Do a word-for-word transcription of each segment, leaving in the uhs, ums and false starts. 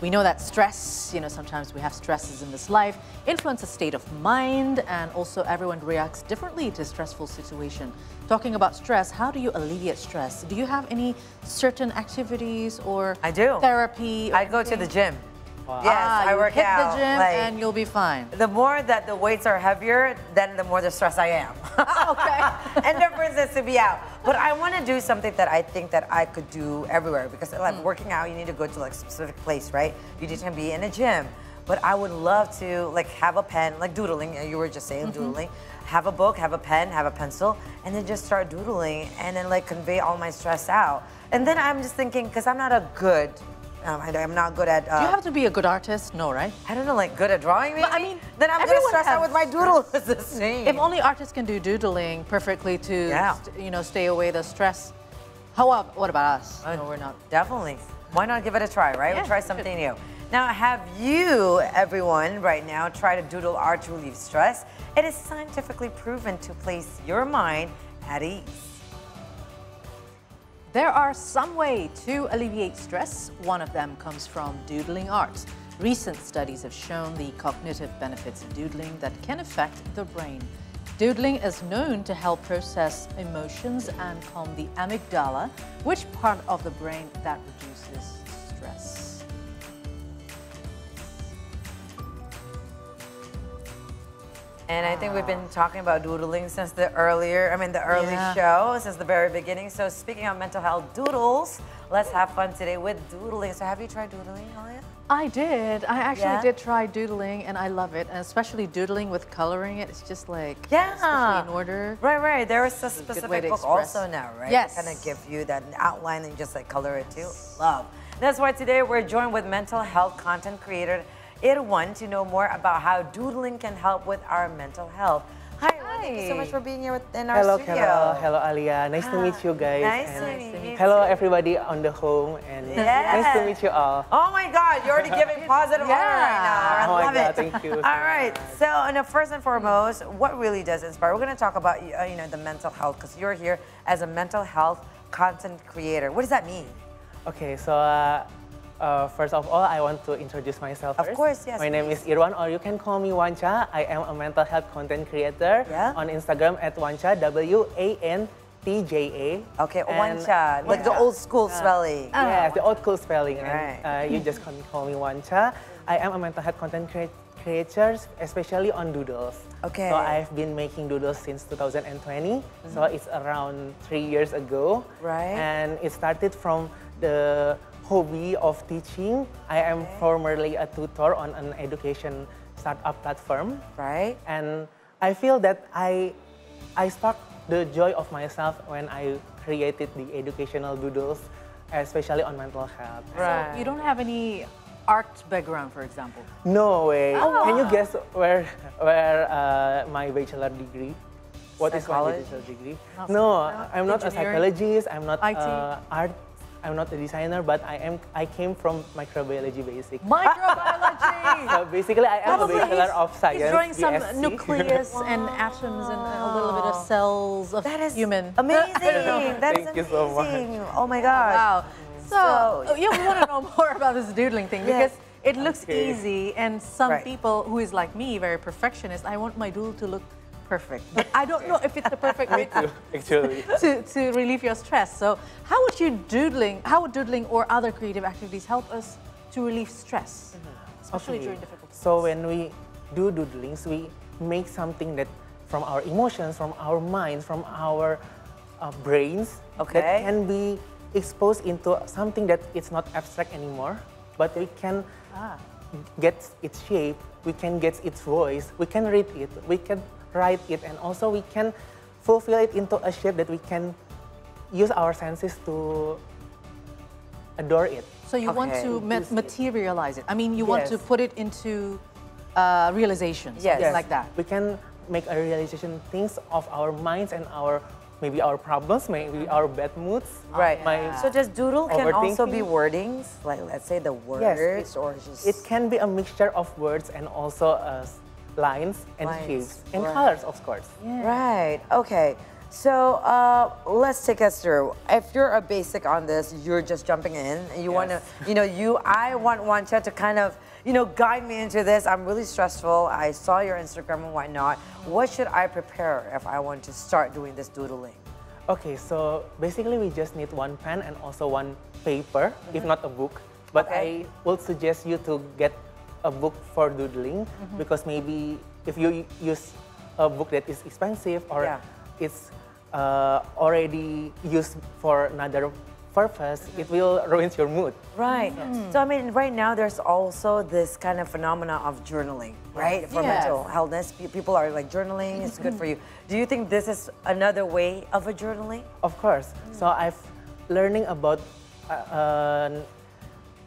We know that stress, you know, sometimes we have stresses in this life, influence a state of mind, and also everyone reacts differently to stressful situation. Talking about stress, how do you alleviate stress? Do you have any certain activities or I do. therapy? Or I go anything? to the gym. Wow. Yes, ah, I work hit out. the gym like, and you'll be fine. The more that the weights are heavier, then the more the stress I am. Okay. And there brings us to be out. But I want to do something that I think that I could do everywhere, because like mm. working out, you need to go to like a specific place, right? You need to be in a gym. But I would love to like have a pen, like doodling. You were just saying mm-hmm. doodling. Have a book, have a pen, have a pencil, and then just start doodling, and then like convey all my stress out. And then I'm just thinking, because I'm not a good. Um, I, I'm not good at... Uh, Do you have to be a good artist? No, right? I don't know, like good at drawing maybe? But, I mean, then I'm going to stress out with my doodle. It's the same. If only artists can do doodling perfectly to, yeah. st you know, stay away the stress. How about, what about us? Uh, no, we're not. Definitely. Why not give it a try, right? Yeah, we'll try something new. Now, have you, everyone, right now, try to doodle art to relieve stress? It is scientifically proven to place your mind at ease. There are some ways to alleviate stress. One of them comes from doodling art. Recent studies have shown the cognitive benefits of doodling that can affect the brain. Doodling is known to help process emotions and calm the amygdala, which part of the brain that reduces stress. And I think we've been talking about doodling since the earlier, I mean the early yeah. show, since the very beginning. So speaking of mental health doodles, let's have fun today with doodling. So have you tried doodling, Alia? I did. I actually yeah. did try doodling and I love it. And especially doodling with coloring it, it's just like, yeah. especially in order. Right, right. There is a specific book also now, right? Yes. Kind of give you that outline and just like color it too. Love. That's why today we're joined with mental health content creator Irwan to know more about how doodling can help with our mental health. Hi, Irwan, thank you so much for being here with, in our hello, studio. Hello, Hello, Alia. Nice ah, to meet you guys. Nice and to meet you. Hello, everybody on the home, and yes. nice to meet you all. Oh my God, you're already giving positive yeah. aura right now. I oh love my God, it. Thank you. So all right. Much. So, and first and foremost, what really does inspire? We're going to talk about you know the mental health because you're here as a mental health content creator. What does that mean? Okay, so. Uh, Uh, first of all, I want to introduce myself first. Of course, yes. My please. name is Irwan, or you can call me Wancha. I am a mental health content creator yeah. on Instagram at Wancha, W A N T J A. Okay, and Wancha, like yeah. the old school yeah. spelling. Oh. Yes, the old school spelling. Right. And, uh, you just can call me Wancha. I am a mental health content creator. creators, especially on doodles. Okay. So I've been making doodles since two thousand twenty, mm-hmm. so it's around three years ago. Right. And it started from the hobby of teaching. I am okay. formerly a tutor on an education startup platform. Right. And I feel that I, I sparked the joy of myself when I created the educational doodles, especially on mental health. Right. So you don't have any art background, for example? No way. Oh. Can you guess where where uh, my bachelor degree? What psychology? Is my bachelor degree? Not no, I'm not a psychologist. I'm not uh, art. I'm not a designer, but I am. I came from microbiology basic. Microbiology. So basically, I am Probably a bachelor of science. He's drawing some B S C. Nucleus wow. and atoms and a little bit of cells of that is human. Amazing. That's Thank amazing. You so much. Oh my God. Wow. So, so, yeah, we want to know more about this doodling thing because yes. it looks okay. easy, and some right. people who is like me, very perfectionist, I want my doodle to look perfect. But I don't know if it's the perfect way to, actually. to, to relieve your stress. So how would you doodling, how would doodling or other creative activities help us to relieve stress, mm-hmm. especially okay. during difficult times? So when we do doodlings, we make something that from our emotions, from our minds, from our uh, brains okay. that can be exposed into something that it's not abstract anymore, but we can ah. get its shape, we can get its voice, we can read it, we can write it, and also we can fulfill it into a shape that we can use our senses to adore it. So you okay. want to ma materialize it. I mean, you yes. want to put it into uh, realization, yes. yes. like that. We can make a realization things of our minds and our maybe our problems, maybe our bad moods. Right. Yeah. So just doodle can also be wordings, like let's say the words yes, it, or just... It can be a mixture of words and also uh, lines and shapes and right. colors, of course. Yeah. Right, okay. So uh, let's take us through. If you're a basic on this, you're just jumping in, and you yes. want to, you know, you. I want Wancha to kind of, you know, guide me into this. I'm really stressful. I saw your Instagram and whatnot. What should I prepare if I want to start doing this doodling? Okay, so basically we just need one pen and also one paper, mm-hmm. if not a book. But okay. I would suggest you to get a book for doodling, mm-hmm. because maybe if you use a book that is expensive or yeah. it's Uh, already used for another purpose, it will ruin your mood. Right. Mm. So I mean, right now there's also this kind of phenomena of journaling, right? Yes. For yes. mental health, people are like journaling. It's good for you. Do you think this is another way of a journaling? Of course. Mm. So I've learning about uh, uh,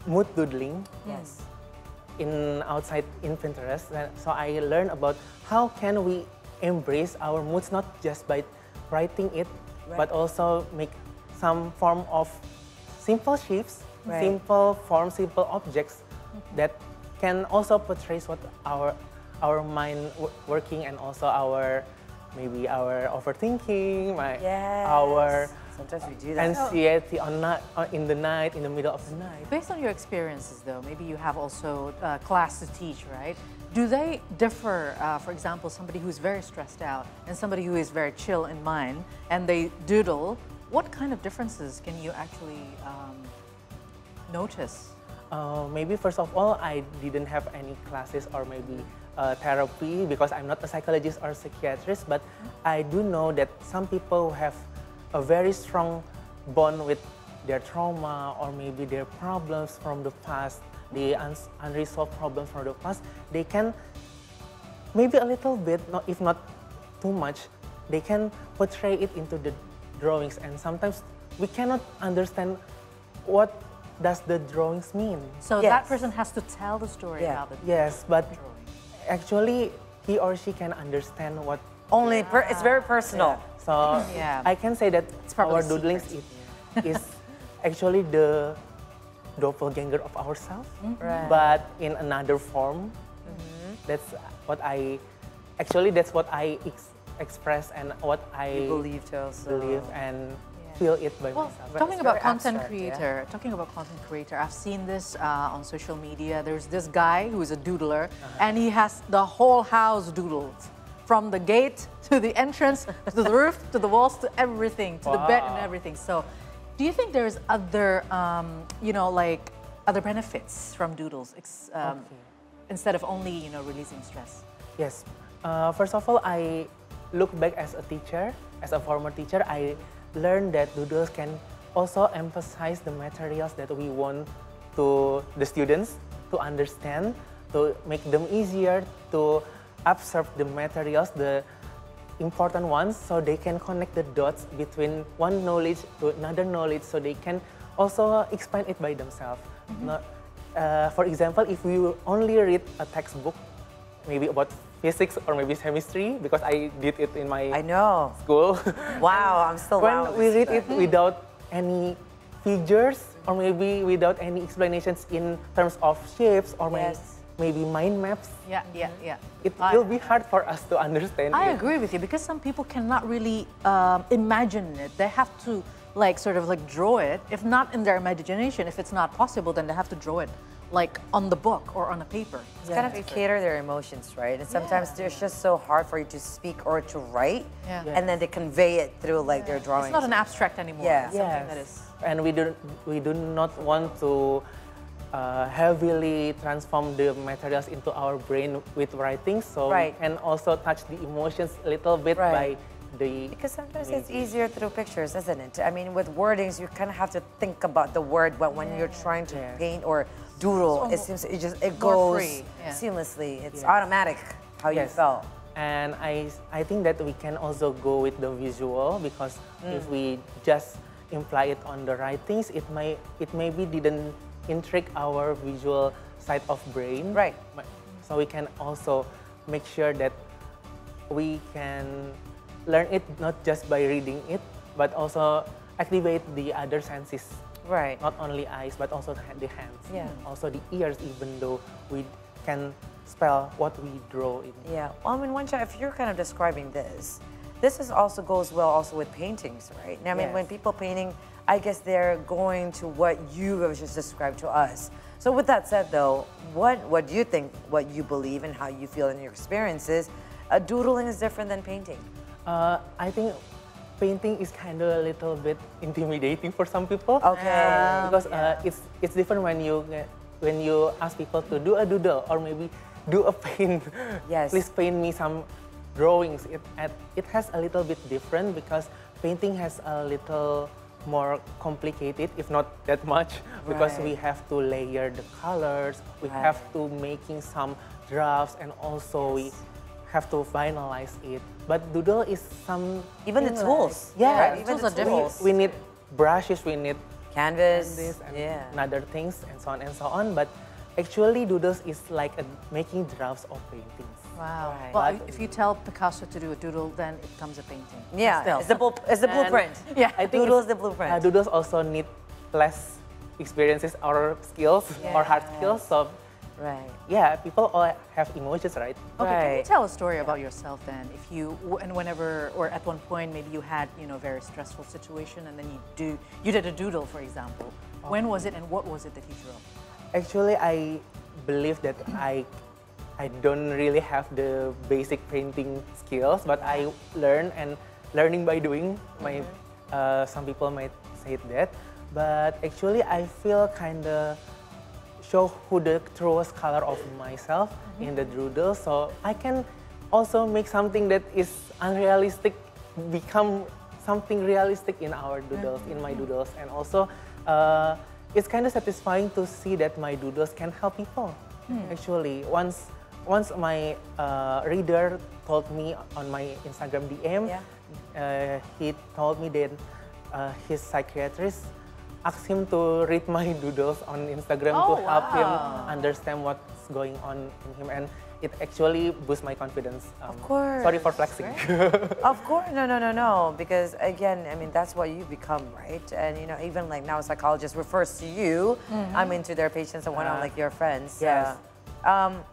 mood doodling. Yes. In outside in Pinterest, so I learned about how can we embrace our moods not just by writing it, right. but also make some form of simple shapes, right. simple forms, simple objects mm-hmm. that can also portray what our our mind working and also our maybe our overthinking, my, yes. our sometimes we do that. Anxiety on night, in the night, in the middle of the night. Based on your experiences, though, maybe you have also a class to teach, right? Do they differ, uh, for example, somebody who's very stressed out and somebody who is very chill in mind and they doodle? What kind of differences can you actually um, notice? Uh, maybe first of all, I didn't have any classes or maybe uh, therapy because I'm not a psychologist or psychiatrist, but I do know that some people have a very strong bond with their trauma or maybe their problems from the past. The unresolved problems from the past, they can maybe a little bit, not, if not too much, they can portray it into the drawings. And sometimes we cannot understand what does the drawings mean. So yes. that person has to tell the story yeah. about it. Yes, but drawing. Actually he or she can understand what. Only yeah. per, it's very personal. Yeah. So yeah. I can say that it's our doodling is, is actually the doppelganger of ourselves, mm-hmm. right. but in another form. Mm-hmm. That's what I, actually that's what I ex express and what I believe, believe and yeah. feel it by well, myself. Talking about content abstract, creator, yeah? talking about content creator, I've seen this uh, on social media. There's this guy who is a doodler uh-huh. and he has the whole house doodled. From the gate to the entrance, to the roof, to the walls, to everything, to wow. the bed and everything. So. Do you think there's other, um, you know, like other benefits from doodles ex um, okay. instead of only, you know, releasing stress? Yes. Uh, first of all, I look back as a teacher, as a former teacher, I learned that doodles can also emphasize the materials that we want to the students to understand, to make them easier, to absorb the materials, the important ones, so they can connect the dots between one knowledge to another knowledge, so they can also expand it by themselves. Mm-hmm. Not, uh, for example, if we only read a textbook, maybe about physics or maybe chemistry, because I did it in my I know. School. Wow, I'm still when wow. we read it without any figures or maybe without any explanations in terms of shapes or maybe yes. maybe mind maps. Yeah, yeah, yeah. It I, will be hard for us to understand. I it. agree with you because some people cannot really um, imagine it. They have to like sort of like draw it. If not in their imagination, if it's not possible, then they have to draw it like on the book or on a paper. It's yeah. kind of to cater their emotions, right? And sometimes yeah. it's just so hard for you to speak or to write, yeah. yes. and then they convey it through like yeah. their drawings. It's not an abstract anymore. Yeah, it's yes. something that is. And we do we do not want to. Uh, heavily transform the materials into our brain with writing, so right. we can also touch the emotions a little bit right. by the... Because sometimes music. It's easier through pictures, isn't it? I mean, with wordings, you kind of have to think about the word, but when yeah. you're trying to yeah. paint or doodle, so, it seems it just it goes yeah. seamlessly. It's yes. automatic how yes. you felt. And I, I think that we can also go with the visual, because mm. if we just imply it on the writings, it may, it maybe didn't intrigue our visual side of brain, right? So we can also make sure that we can learn it not just by reading it, but also activate the other senses, right? Not only eyes, but also the hands, yeah. Also the ears, even though we can spell what we draw in. Yeah. Well, I mean, Wancha, if you're kind of describing this, This is also goes well also with paintings, right? I mean, yes. when people painting, I guess they're going to what you have just described to us. So with that said, though, what, what do you think, what you believe and how you feel in your experiences, uh, doodling is different than painting? Uh, I think painting is kind of a little bit intimidating for some people. Okay. Um, because yeah. uh, it's, it's different when you, when you ask people to do a doodle or maybe do a paint. Yes. Please paint me some drawings. It, it has a little bit different because painting has a little more complicated, if not that much, because right. we have to layer the colors, we right. have to making some drafts, and also yes. we have to finalize it. But doodle is some... Even the tools. Like, yeah, yeah. Right? Even tools the tools. We, we need brushes, we need canvas, canvas and, yeah. and other things, and so on and so on. But actually, doodles is like a, making drafts of paintings. Wow. Right. Well, but if you tell Picasso to do a doodle, then it becomes a painting. Yeah, still. It's, the bl it's the blueprint. And yeah, I think doodles the blueprint. Uh, doodles also need less experiences or skills yeah. or hard skills. So, right. yeah, people all have emojis, right? Okay, right. Can you tell a story yeah. about yourself then? If you and whenever or at one point maybe you had you know very stressful situation and then you do you did a doodle, for example. Okay. When was it and what was it that you drew? Actually, I believe that I. I don't really have the basic painting skills, but I learn and learning by doing. My, mm-hmm. uh, some people might say that, but actually I feel kind of show who the truest color of myself mm-hmm. in the doodle, so I can also make something that is unrealistic become something realistic in our doodles, mm-hmm. in my doodles, and also uh, it's kind of satisfying to see that my doodles can help people. Mm-hmm. Actually, once. Once my uh, reader told me on my Instagram D M, yeah. uh, he told me that uh, his psychiatrist asked him to read my doodles on Instagram oh, to wow. help him understand what's going on in him. And it actually boosts my confidence. Um, of course. Sorry for flexing. Right. Of course. No, no, no, no. Because again, I mean, that's what you become, right? And you know, even like now a psychologist refers to you, mm-hmm. I mean, to their patients and whatnot, uh, like your friends. Yes. So, um,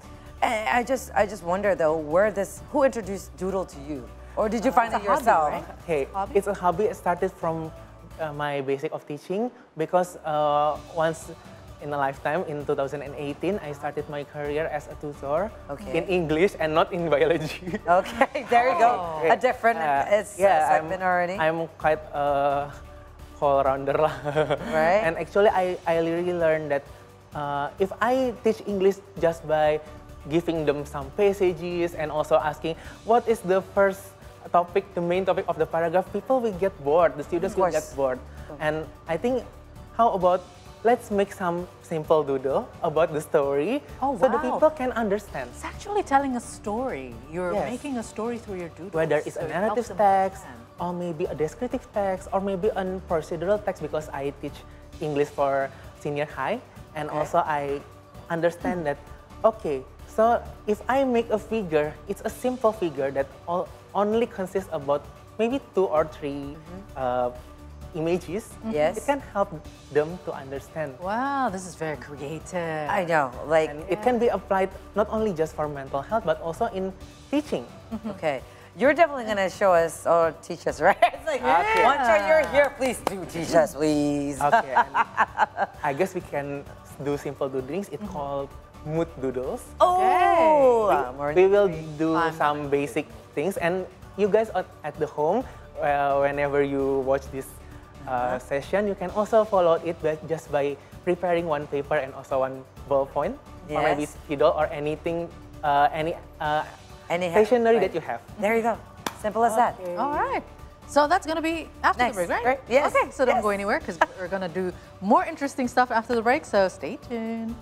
I just, I just wonder though, where this, who introduced doodle to you, or did you uh, find it yourself? Hobby, right? Hey, hobby? It's a hobby. It started from uh, my basic of teaching because uh, once in a lifetime, in two thousand eighteen, I started my career as a tutor okay. in English and not in biology. Okay, there you go. Oh. A different uh, it's, yeah, segment I'm, already. I'm quite a whole rounder, right? And actually, I, I really learned that uh, if I teach English just by giving them some passages and also asking what is the first topic, the main topic of the paragraph, people will get bored, the students will get bored. Okay. And I think, how about let's make some simple doodle about the story oh, so wow. the people can understand. It's actually telling a story. You're yes. making a story through your doodles. Whether it's so a narrative it text, understand. Or maybe a descriptive text, or maybe a procedural text because I teach English for senior high and okay. also I understand that, okay, so if I make a figure, it's a simple figure that all, only consists about maybe two or three mm-hmm. uh, images. Mm-hmm. Yes. It can help them to understand. Wow, this is very creative. I know, like... And yeah. it can be applied not only just for mental health, but also in teaching. Mm-hmm. Okay. You're definitely going to show us or teach us, right? It's like, okay. Wancha, you're here, please do teach us, please. Okay. I guess we can do simple doodlings. It's mm-hmm. called... mood doodles. Oh! We, we will do some basic things, and you guys are at the home, uh, whenever you watch this uh, session, you can also follow it by, just by preparing one paper and also one ballpoint, yes. or maybe spidol or anything, uh, any uh, any stationery right. that you have. There you go. Simple as okay. that. All right. So that's going to be after Next. the break, right? right? Yes. Okay, so don't yes. go anywhere because we're going to do more interesting stuff after the break, so stay tuned.